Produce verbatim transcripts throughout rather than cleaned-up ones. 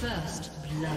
First blood.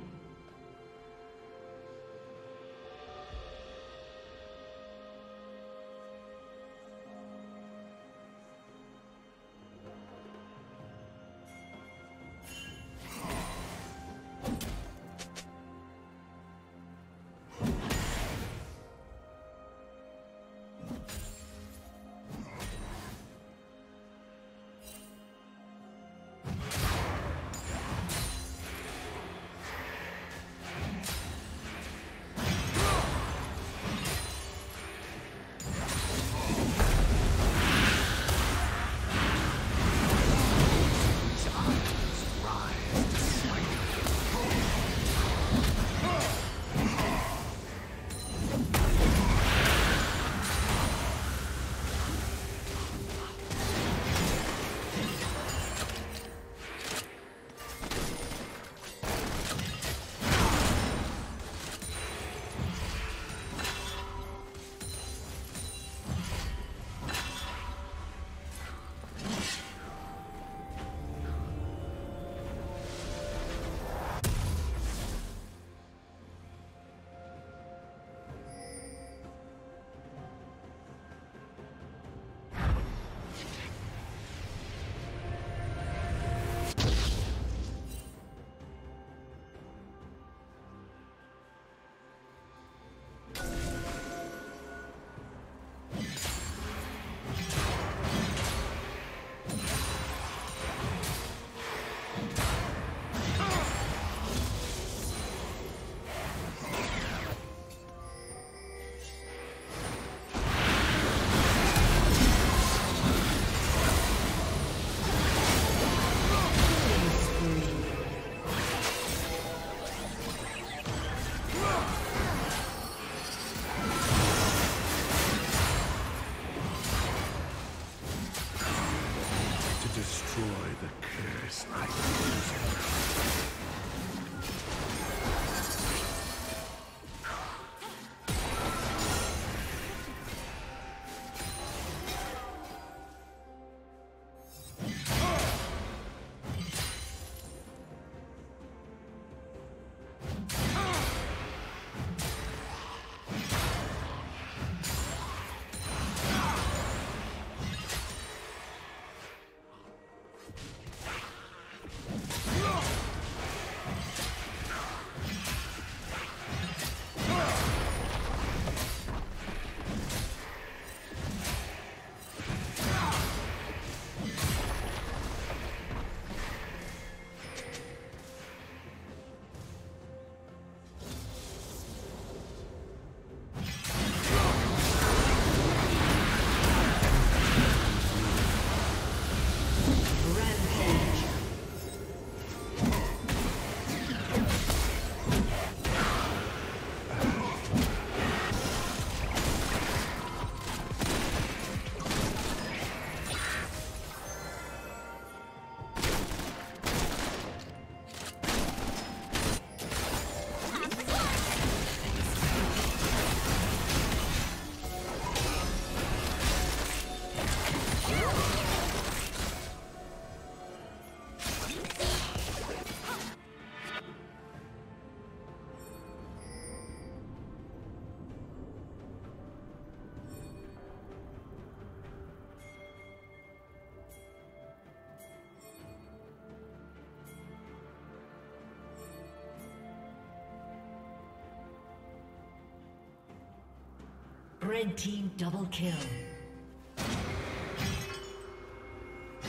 Red team double kill.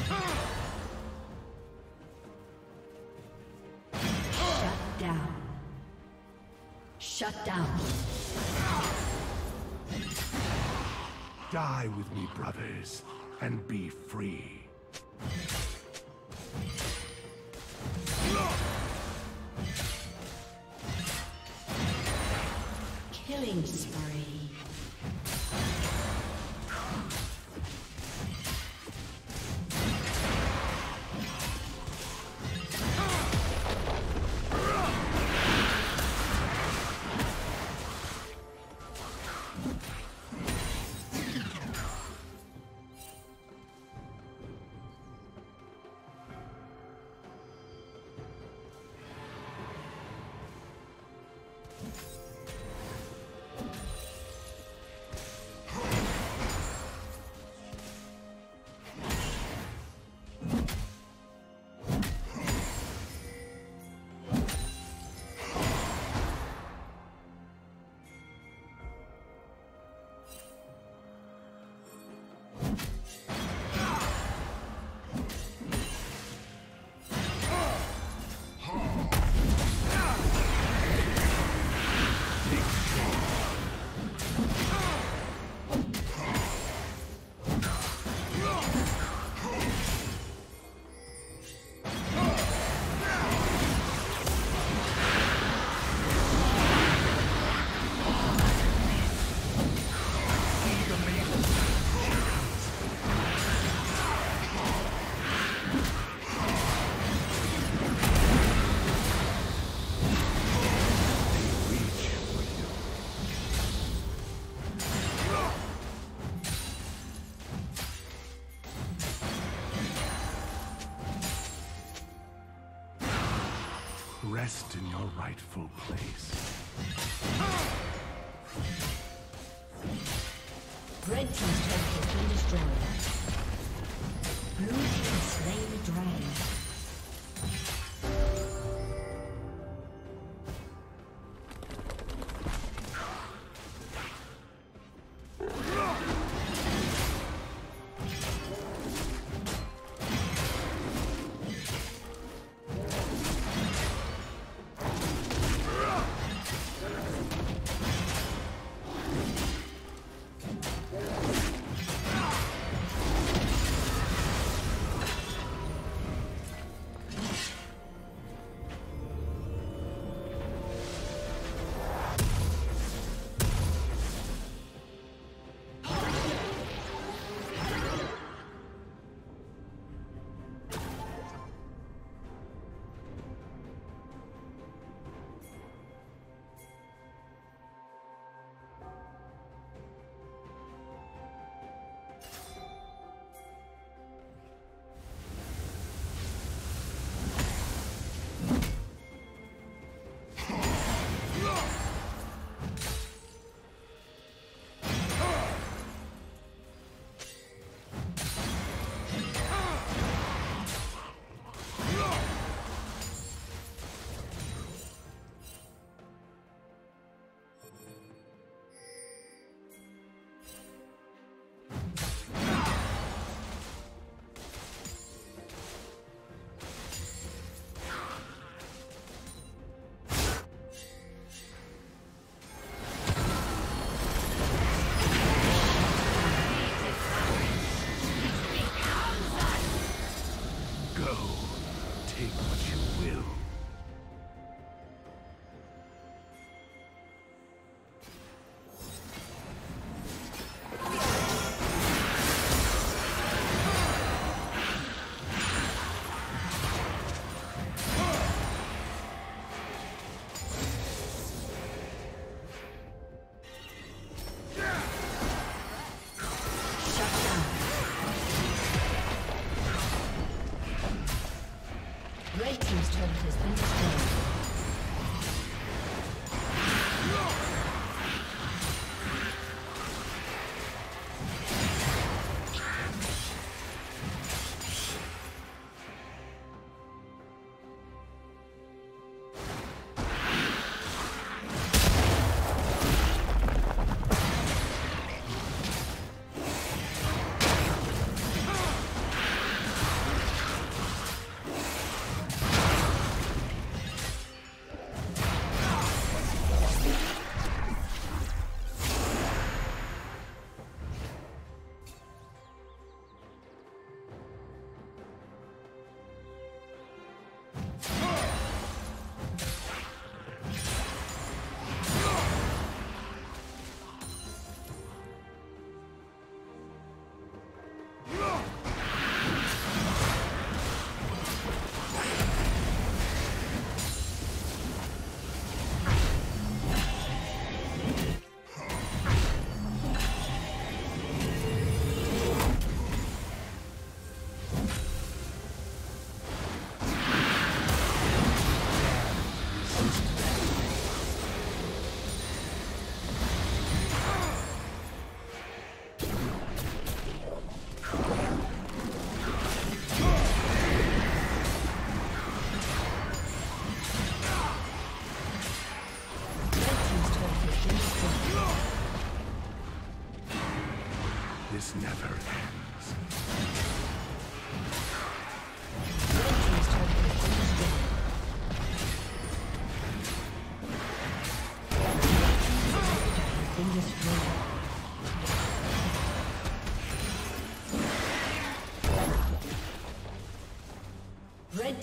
Shut down. Shut down. Die with me, brothers, and be free. Killing spree. Rest in your rightful place. Red team's turret has been destroyed. Blue team slain the dragon. This never ends. Been destroyed. Red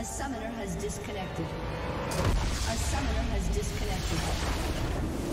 A summoner has disconnected. A summoner has disconnected.